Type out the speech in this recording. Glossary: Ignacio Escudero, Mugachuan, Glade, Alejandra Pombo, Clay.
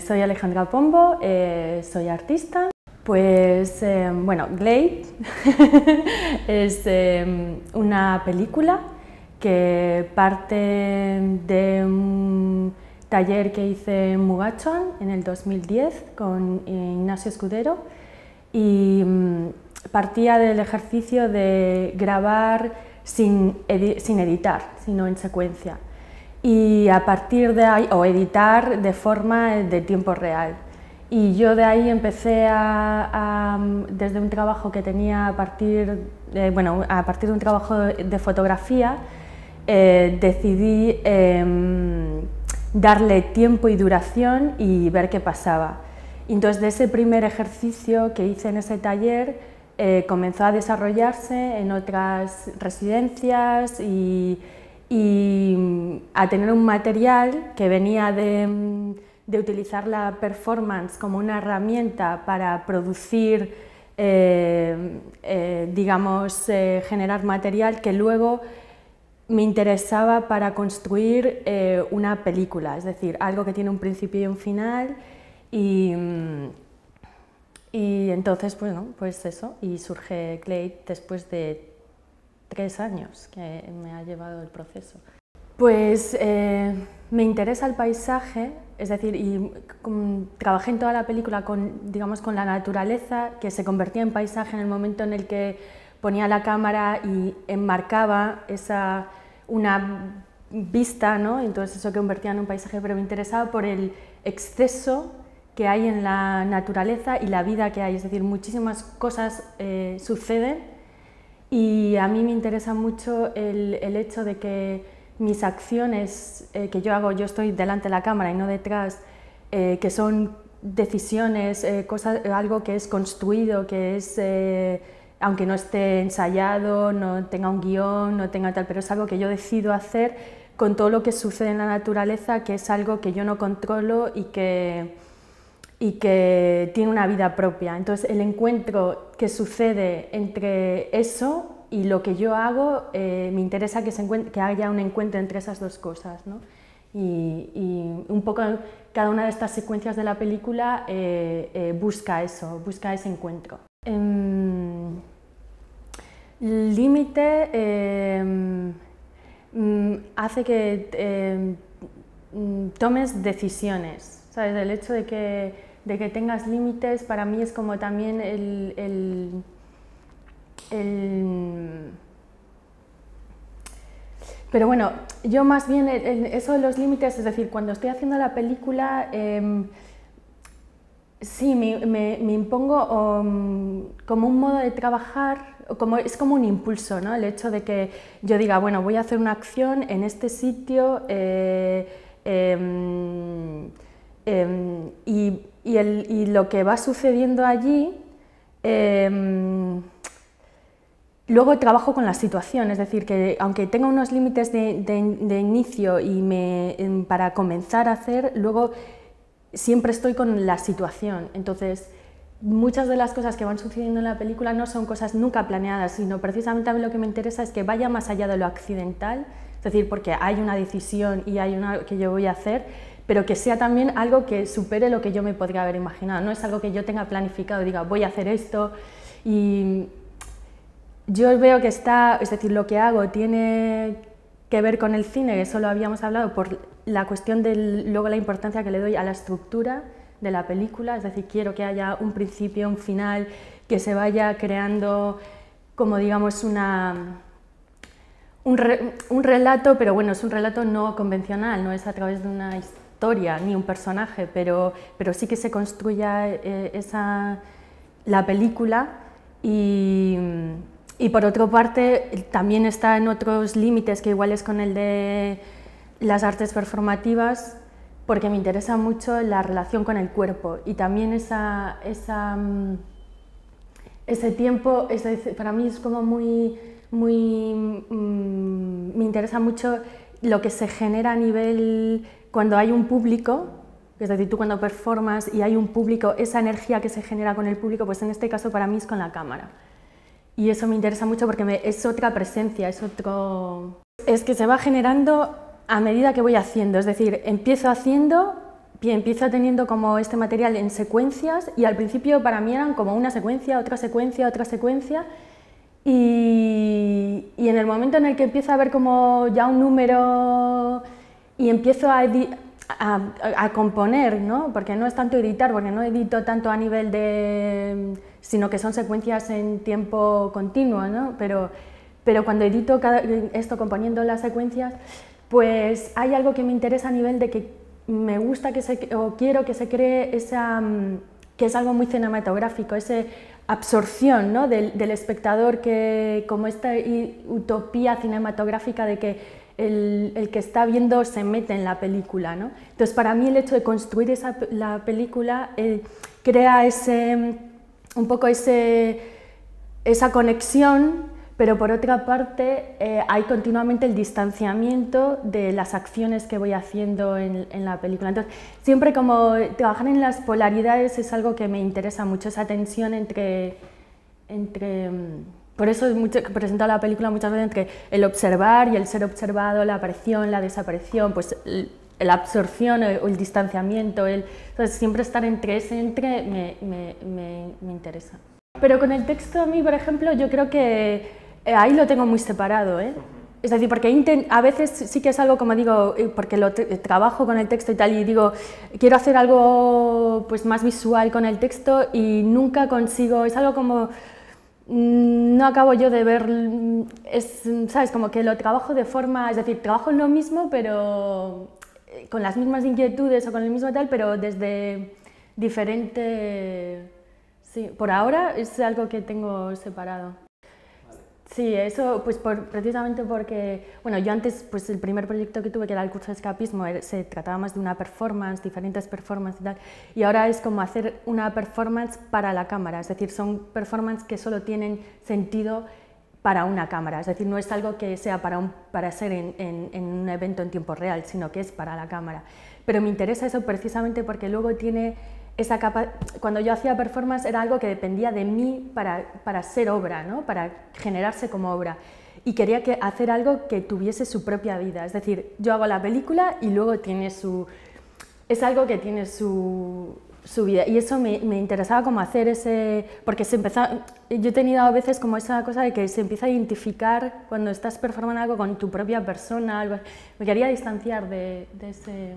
Soy Alejandra Pombo, soy artista. Pues, bueno, Glade es una película que parte de un taller que hice en Mugachuan en el 2010 con Ignacio Escudero y partía del ejercicio de grabar sin editar, sino en secuencia, y a partir de ahí, o editar de forma de tiempo real. Y yo de ahí empecé desde un trabajo que tenía a partir de un trabajo de fotografía, decidí darle tiempo y duración y ver qué pasaba. Entonces, de ese primer ejercicio que hice en ese taller, comenzó a desarrollarse en otras residencias y a tener un material que venía de utilizar la performance como una herramienta para producir, digamos, generar material que luego me interesaba para construir una película, es decir, algo que tiene un principio y un final, y entonces, pues, no, pues eso, y surge Clay después de 3 años que me ha llevado el proceso. Pues me interesa el paisaje, es decir, y trabajé en toda la película con, digamos, con la naturaleza, que se convertía en paisaje en el momento en el que ponía la cámara y enmarcaba una vista, ¿no? Entonces eso convertía en un paisaje, pero me interesaba por el exceso que hay en la naturaleza y la vida que hay, es decir, muchísimas cosas suceden, y a mí me interesa mucho el hecho de que mis acciones que yo hago, yo estoy delante de la cámara y no detrás, que son decisiones, cosas, algo que es construido, que es, aunque no esté ensayado, no tenga un guión, no tenga tal, pero es algo que yo decido hacer con todo lo que sucede en la naturaleza, que es algo que yo no controlo y que tiene una vida propia. Entonces, el encuentro que sucede entre eso y lo que yo hago, me interesa que haya un encuentro entre esas dos cosas, ¿no? Y un poco cada una de estas secuencias de la película busca eso, busca ese encuentro. El límite hace que tomes decisiones, ¿sabes? El hecho de que tengas límites para mí es como también Pero bueno, yo más bien eso de los límites, es decir, cuando estoy haciendo la película, sí, me impongo como un modo de trabajar, es como un impulso, ¿no? El hecho de que yo diga, bueno, voy a hacer una acción en este sitio y lo que va sucediendo allí, luego trabajo con la situación, es decir, que aunque tenga unos límites de inicio para comenzar a hacer, luego siempre estoy con la situación. Entonces, muchas de las cosas que van sucediendo en la película no son cosas nunca planeadas, sino precisamente a mí lo que me interesa es que vaya más allá de lo accidental, es decir, porque hay una decisión y hay una que yo voy a hacer, pero que sea también algo que supere lo que yo me podría haber imaginado. No es algo que yo tenga planificado, diga, voy a hacer esto y... Yo veo que es decir, lo que hago tiene que ver con el cine, eso lo habíamos hablado, por la cuestión de luego la importancia que le doy a la estructura de la película, es decir, quiero que haya un principio, un final, que se vaya creando como, digamos, un relato, pero bueno, es un relato no convencional, no es a través de una historia ni un personaje, pero sí que se construya la película y por otra parte, también está en otros límites que igual es con el de las artes performativas, porque me interesa mucho la relación con el cuerpo y también ese tiempo, es decir, para mí es como muy me interesa mucho lo que se genera a nivel cuando hay un público. Es decir, tú cuando performas y hay un público, esa energía que se genera con el público, pues en este caso para mí es con la cámara. Y eso me interesa mucho porque es otra presencia, es que se va generando a medida que voy haciendo, es decir, empiezo haciendo, Bien, empiezo teniendo como este material en secuencias y al principio para mí eran como una secuencia, otra secuencia, otra secuencia y en el momento en el que empiezo a ver como ya un número y empiezo a componer, ¿no? Porque no es tanto editar, porque no edito tanto a nivel de... sino que son secuencias en tiempo continuo, ¿no? Pero cuando edito esto componiendo las secuencias, pues hay algo que me interesa a nivel de que me gusta que quiero que se cree esa... que es algo muy cinematográfico, esa absorción, ¿no? del espectador, que como esta utopía cinematográfica de que el que está viendo se mete en la película, ¿no? Entonces, para mí el hecho de construir la película crea esa conexión, pero por otra parte hay continuamente el distanciamiento de las acciones que voy haciendo en la película. Entonces, siempre como trabajar en las polaridades es algo que me interesa mucho, esa tensión entre por eso presento la película muchas veces entre el observar y el ser observado, la aparición, la desaparición, pues la absorción o el distanciamiento. Entonces siempre estar entre ese entre me interesa. Pero con el texto a mí, por ejemplo, yo creo que ahí lo tengo muy separado, ¿eh? Es decir, porque a veces sí que es algo, como digo, porque lo trabajo con el texto y tal, y digo, quiero hacer algo pues más visual con el texto y nunca consigo, es algo como... no acabo yo de ver, ¿sabes? Como que lo trabajo de forma, es decir, trabajo en lo mismo, pero con las mismas inquietudes o con el mismo tal, pero desde diferente... Sí, por ahora es algo que tengo separado. Vale. Sí, eso pues precisamente porque, bueno, yo antes, pues el primer proyecto que tuve, que era el curso de escapismo, se trataba más de una performance, diferentes performances y tal, y ahora es como hacer una performance para la cámara, es decir, son performances que solo tienen sentido para una cámara, es decir, no es algo que sea para ser en un evento en tiempo real, sino que es para la cámara. Pero me interesa eso precisamente porque luego tiene... esa capa, cuando yo hacía performance era algo que dependía de mí para ser obra, ¿no? Para generarse como obra, y quería hacer algo que tuviese su propia vida, es decir, yo hago la película y luego tiene es algo que tiene su vida, y eso me interesaba como hacer ese, porque yo he tenido a veces como esa cosa de que se empieza a identificar cuando estás performando algo con tu propia persona, algo, me quería distanciar de ese...